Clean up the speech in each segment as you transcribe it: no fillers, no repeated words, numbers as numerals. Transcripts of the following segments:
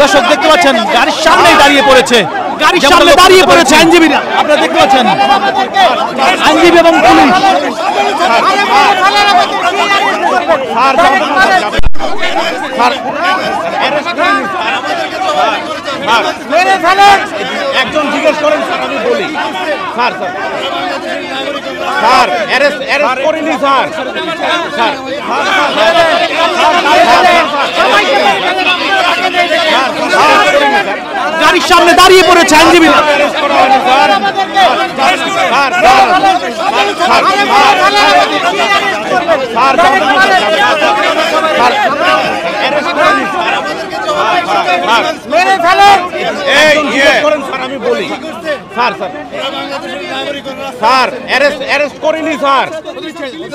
দর্শক দেখতে পাচ্ছেন গাড়ির সামনে দাঁড়িয়ে পড়েছে, গাড়ির সামনে দাঁড়িয়ে পড়েছে আইনজীবীরা, আপনারা দেখতে পাচ্ছেন আইনজীবী এবং পুলিশ। একজন জিজ্ঞেস করেন স্যার, আমি বলি স্যার স্যার অ্যারেস্ট অ্যারেস্ট করেনি স্যার স্যার গাড়ির সামনে দাঁড়িয়ে পড়েছে আইনজীবী। আমি বলি sir sir sir arrest arrest করেনি স্যার স্যার অ্যারেস্ট করেনি স্যার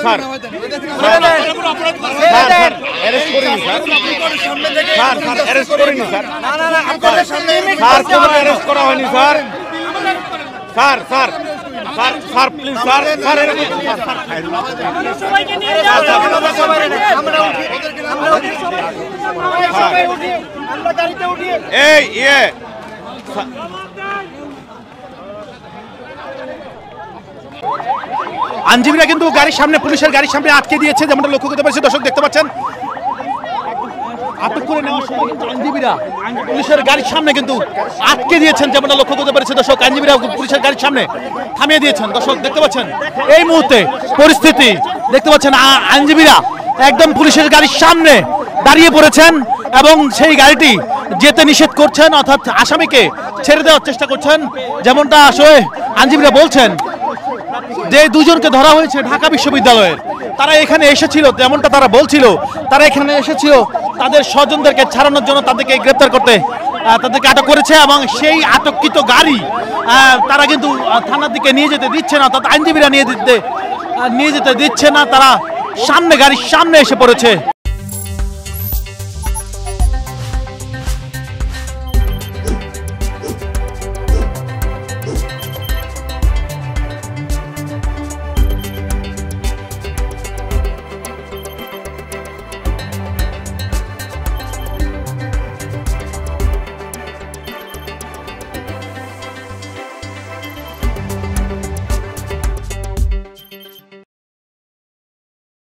স্যার কোনো অ্যারেস্ট করা হয়নি sir sir sir sir sir please sir sir এই ইয়ে আইনজীবীরা কিন্তু গাড়ির সামনে পুলিশের গাড়ির সামনে আটকে দিয়েছে, যেমনটা লক্ষ্য করতে পারছি দর্শক দেখতে পাচ্ছেন। আটক করে নেওয়ার সময় কিন্তু আইনজীবীরা পুলিশের গাড়ির সামনে কিন্তু আটকে দিয়েছেন, যেমনটা লক্ষ্য করতে পারছি দর্শক। আইনজীবীরা পুলিশের গাড়ির সামনে থামিয়ে দিয়েছেন দর্শক দেখতে পাচ্ছেন। এই মুহূর্তে পরিস্থিতি দেখতে পাচ্ছেন, আইনজীবীরা একদম পুলিশের গাড়ির সামনে দাঁড়িয়ে পড়েছেন এবং সেই গাড়িটি যেতে নিষেধ করছেন, অর্থাৎ আসামিকে ছেড়ে দেওয়ার চেষ্টা করছেন, যেমনটা আসলে আইনজীবীরা বলছেন যে দুজনকে ধরা হয়েছে ঢাকা বিশ্ববিদ্যালয়ের। তারা এখানে এসেছিল, যেমনটা তারা বলছিল তারা এখানে এসেছিল তাদের স্বজনদেরকে ছাড়ানোর জন্য, তাদেরকে গ্রেপ্তার করতে তাদেরকে আটক করেছে এবং সেই আটককৃত গাড়ি তারা কিন্তু থানার দিকে নিয়ে যেতে দিচ্ছে না, অর্থাৎ আইনজীবীরা নিয়ে যেতে দিচ্ছে না, তারা সামনে গাড়ির সামনে এসে পড়েছে।